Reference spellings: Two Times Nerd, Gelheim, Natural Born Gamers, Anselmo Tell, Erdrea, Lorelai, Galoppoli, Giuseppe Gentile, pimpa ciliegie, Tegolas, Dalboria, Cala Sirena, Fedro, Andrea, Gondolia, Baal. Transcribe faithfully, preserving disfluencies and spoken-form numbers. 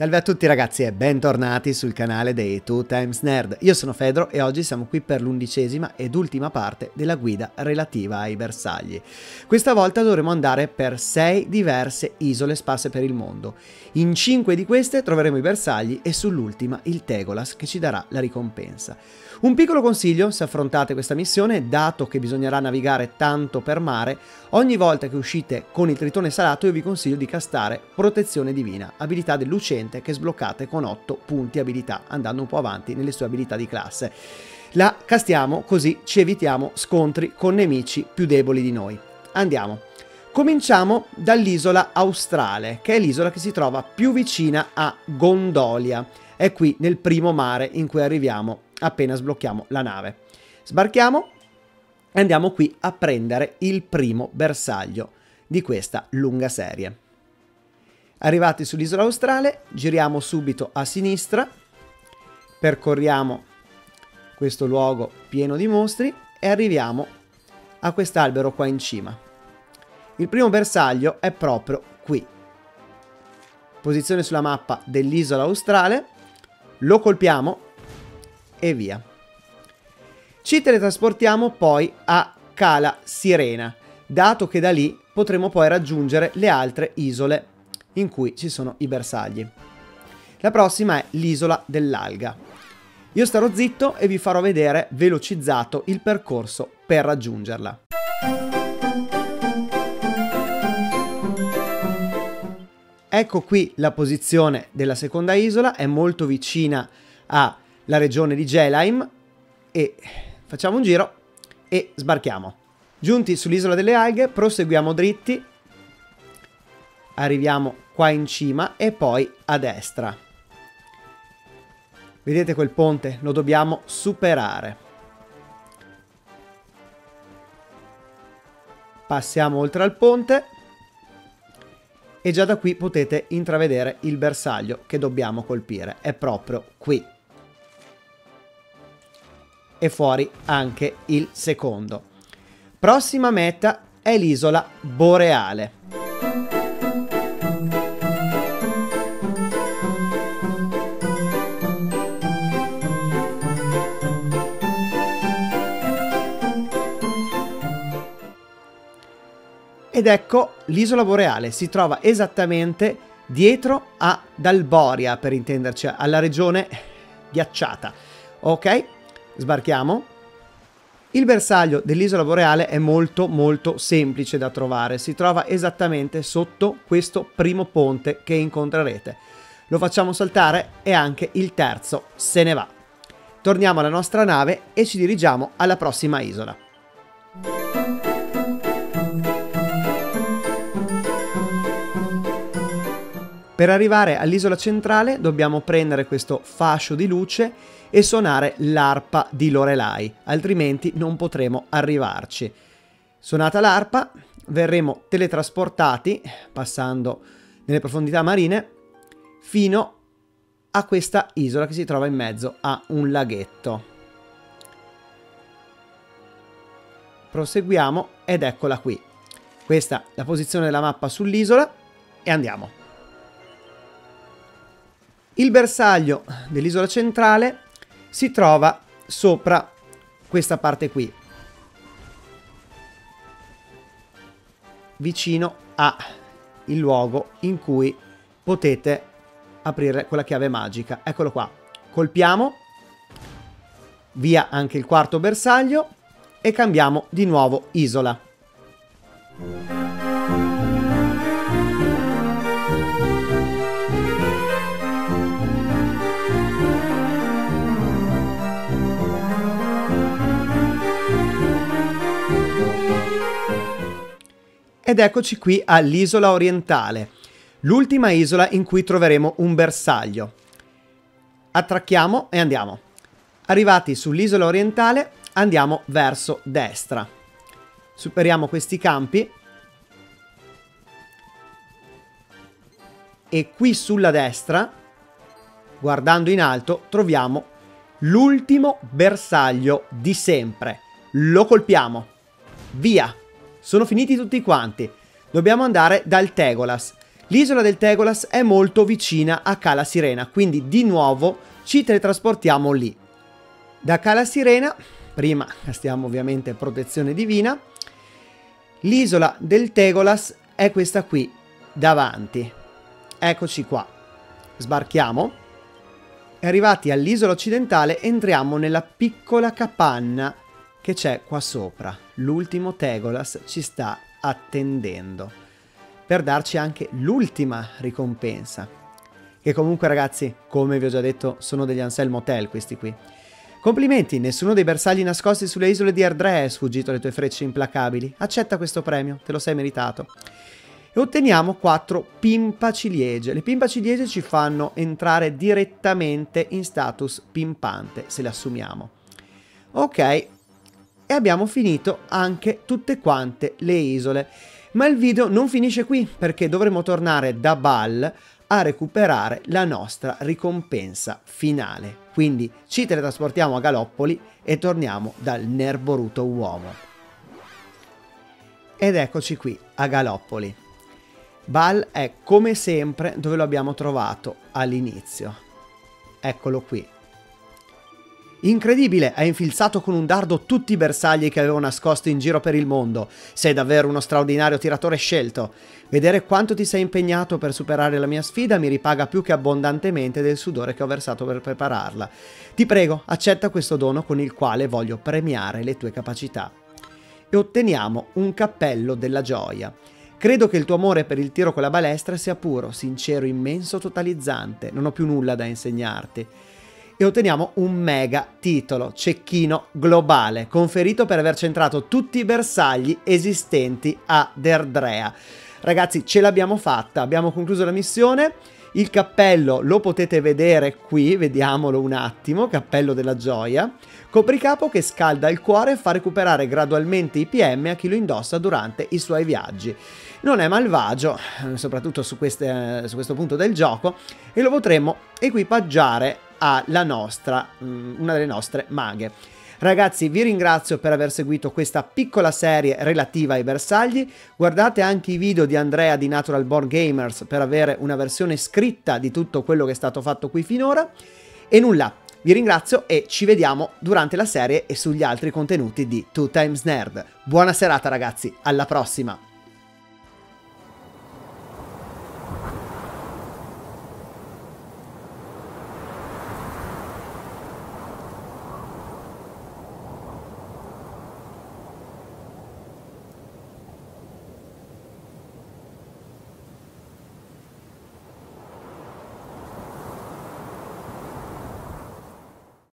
Salve a tutti ragazzi e bentornati sul canale dei Two Times Nerd. Io sono Fedro e oggi siamo qui per l'undicesima ed ultima parte della guida relativa ai bersagli. Questa volta dovremo andare per sei diverse isole sparse per il mondo. In cinque di queste troveremo i bersagli e sull'ultima il Tegolas che ci darà la ricompensa. Un piccolo consiglio se affrontate questa missione, dato che bisognerà navigare tanto per mare, ogni volta che uscite con il tritone salato io vi consiglio di castare Protezione Divina, abilità del lucente che sbloccate con otto punti abilità andando un po' avanti nelle sue abilità di classe. La castiamo così ci evitiamo scontri con nemici più deboli di noi. Andiamo. Cominciamo dall'isola australe, che è l'isola che si trova più vicina a Gondolia. È qui nel primo mare in cui arriviamo appena sblocchiamo la nave. Sbarchiamo e andiamo qui a prendere il primo bersaglio di questa lunga serie. Arrivati sull'isola australe, giriamo subito a sinistra, percorriamo questo luogo pieno di mostri e arriviamo a quest'albero qua in cima. Il primo bersaglio è proprio qui. Posizione sulla mappa dell'isola australe, lo colpiamo e via. Ci teletrasportiamo poi a Cala Sirena, dato che da lì potremo poi raggiungere le altre isole in cui ci sono i bersagli. La prossima è l'isola dell'alga. Io starò zitto e vi farò vedere velocizzato il percorso per raggiungerla. Ecco qui la posizione della seconda isola, è molto vicina alla regione di Gelheim e facciamo un giro e sbarchiamo. Giunti sull'isola delle alghe proseguiamo dritti, arriviamo qua in cima e poi a destra. Vedete quel ponte? Lo dobbiamo superare. Passiamo oltre al ponte e già da qui potete intravedere il bersaglio che dobbiamo colpire. È proprio qui. E fuori anche il secondo. Prossima meta è l'isola boreale. Ed ecco l'isola boreale, si trova esattamente dietro a Dalboria, per intenderci, alla regione ghiacciata. Ok, sbarchiamo. Il bersaglio dell'isola boreale è molto molto semplice da trovare, si trova esattamente sotto questo primo ponte che incontrerete. Lo facciamo saltare e anche il terzo se ne va. Torniamo alla nostra nave e ci dirigiamo alla prossima isola. Per arrivare all'isola centrale dobbiamo prendere questo fascio di luce e suonare l'arpa di Lorelai, altrimenti non potremo arrivarci. Suonata l'arpa, verremo teletrasportati, passando nelle profondità marine, fino a questa isola che si trova in mezzo a un laghetto. Proseguiamo ed eccola qui. Questa è la posizione della mappa sull'isola e andiamo. Il bersaglio dell'isola centrale si trova sopra questa parte qui, vicino al luogo in cui potete aprire quella chiave magica. Eccolo qua. Colpiamo, via anche il quarto bersaglio e cambiamo di nuovo isola. Ed eccoci qui all'isola orientale, l'ultima isola in cui troveremo un bersaglio. Attracchiamo e andiamo. Arrivati sull'isola orientale andiamo verso destra. Superiamo questi campi e qui sulla destra, guardando in alto, troviamo l'ultimo bersaglio di sempre. Lo colpiamo. Via! Sono finiti tutti quanti. Dobbiamo andare dal Tegolas. L'isola del Tegolas è molto vicina a Cala Sirena, quindi di nuovo ci teletrasportiamo lì. Da Cala Sirena, prima stiamo ovviamente protezione divina, l'isola del Tegolas è questa qui, davanti. Eccoci qua. Sbarchiamo. Arrivati all'isola occidentale, entriamo nella piccola capanna che c'è qua sopra. L'ultimo Tegolas ci sta attendendo per darci anche l'ultima ricompensa, che comunque ragazzi, come vi ho già detto, sono degli Anselmo Tell questi qui. Complimenti, nessuno dei bersagli nascosti sulle isole di Erdrea è sfuggito alle tue frecce implacabili. Accetta questo premio, te lo sei meritato. E otteniamo quattro pimpa ciliegie. Le pimpa ciliegie ci fanno entrare direttamente in status pimpante, se le assumiamo. Ok, e abbiamo finito anche tutte quante le isole. Ma il video non finisce qui, perché dovremo tornare da Baal a recuperare la nostra ricompensa finale. Quindi ci teletrasportiamo a Galoppoli e torniamo dal nerboruto uomo. Ed eccoci qui a Galoppoli. Baal è come sempre dove lo abbiamo trovato all'inizio. Eccolo qui. Incredibile, hai infilzato con un dardo tutti i bersagli che avevo nascosto in giro per il mondo. Sei davvero uno straordinario tiratore scelto. Vedere quanto ti sei impegnato per superare la mia sfida mi ripaga più che abbondantemente del sudore che ho versato per prepararla. Ti prego, accetta questo dono con il quale voglio premiare le tue capacità. E otteniamo un cappello della gioia. Credo che il tuo amore per il tiro con la balestra sia puro, sincero, immenso, totalizzante. Non ho più nulla da insegnarti. E otteniamo un mega titolo, cecchino globale, conferito per aver centrato tutti i bersagli esistenti ad Erdrea. Ragazzi, ce l'abbiamo fatta, abbiamo concluso la missione, il cappello lo potete vedere qui, vediamolo un attimo, cappello della gioia, copricapo che scalda il cuore e fa recuperare gradualmente i P M a chi lo indossa durante i suoi viaggi. Non è malvagio, soprattutto su, queste, su questo punto del gioco, e lo potremo equipaggiare alla nostra, una delle nostre maghe. Ragazzi, vi ringrazio per aver seguito questa piccola serie relativa ai bersagli. Guardate anche i video di Andrea di Natural Born Gamers per avere una versione scritta di tutto quello che è stato fatto qui finora. E nulla, vi ringrazio e ci vediamo durante la serie e sugli altri contenuti di Two Times Nerd. Buona serata ragazzi, alla prossima!